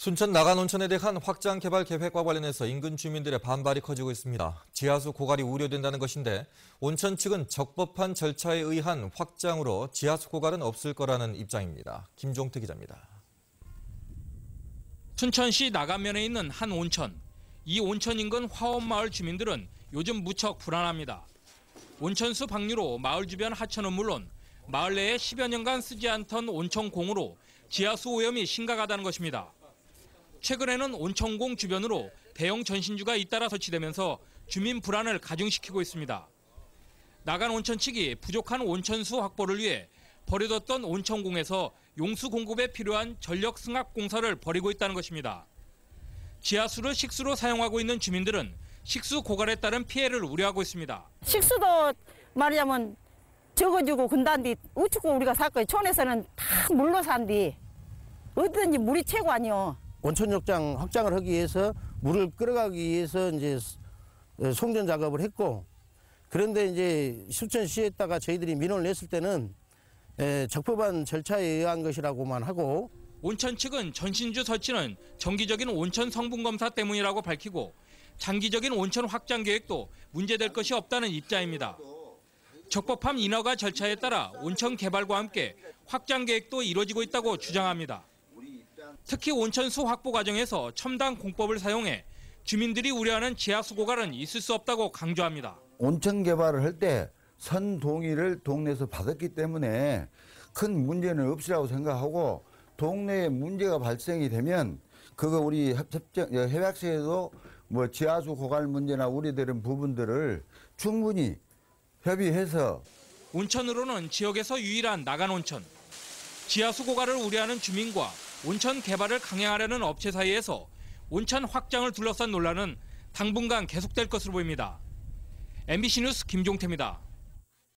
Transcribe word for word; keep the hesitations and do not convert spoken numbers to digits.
순천 낙안온천에 대한 확장 개발 계획과 관련해서 인근 주민들의 반발이 커지고 있습니다. 지하수 고갈이 우려된다는 것인데 온천 측은 적법한 절차에 의한 확장으로 지하수 고갈은 없을 거라는 입장입니다. 김종태 기자입니다. 순천시 낙안면에 있는 한 온천. 이 온천 인근 화원마을 주민들은 요즘 무척 불안합니다. 온천수 방류로 마을 주변 하천은 물론 마을 내에 십여 년간 쓰지 않던 온천공으로 지하수 오염이 심각하다는 것입니다. 최근에는 온천공 주변으로 대형 전신주가 잇따라 설치되면서 주민 불안을 가중시키고 있습니다. 낙안온천 측이 부족한 온천수 확보를 위해 버려뒀던 온천공에서 용수 공급에 필요한 전력 승합 공사를 벌이고 있다는 것입니다. 지하수를 식수로 사용하고 있는 주민들은 식수 고갈에 따른 피해를 우려하고 있습니다. 식수도 말하자면 적어지고 근단디 우측고 우리가 살거예요. 촌에서는 다 물로 산디 어디든지 물이 최고 아니요. 온천욕장 확장을 하기 위해서 물을 끌어가기 위해서 이제 송전 작업을 했고, 그런데 이제 순천시에다가 저희들이 민원을 냈을 때는 적법한 절차에 의한 것이라고만 하고, 온천 측은 전신주 설치는 정기적인 온천 성분 검사 때문이라고 밝히고 장기적인 온천 확장 계획도 문제될 것이 없다는 입장입니다. 적법함 인허가 절차에 따라 온천 개발과 함께 확장 계획도 이루어지고 있다고 주장합니다. 특히 온천수 확보 과정에서 첨단 공법을 사용해 주민들이 우려하는 지하수 고갈은 있을 수 없다고 강조합니다. 온천 개발을 할 때 선 동의를 동네에서 받았기 때문에 큰 문제는 없으라고 생각하고, 동네에 문제가 발생이 되면 그거 우리 협약서에도 뭐 지하수 고갈 문제나 우려되는 부분들을 충분히 협의해서. 온천으로는 지역에서 유일한 낙안온천. 지하수 고갈을 우려하는 주민과 온천 개발을 강행하려는 업체 사이에서 온천 확장을 둘러싼 논란은 당분간 계속될 것으로 보입니다. 엠비씨 뉴스 김종태입니다.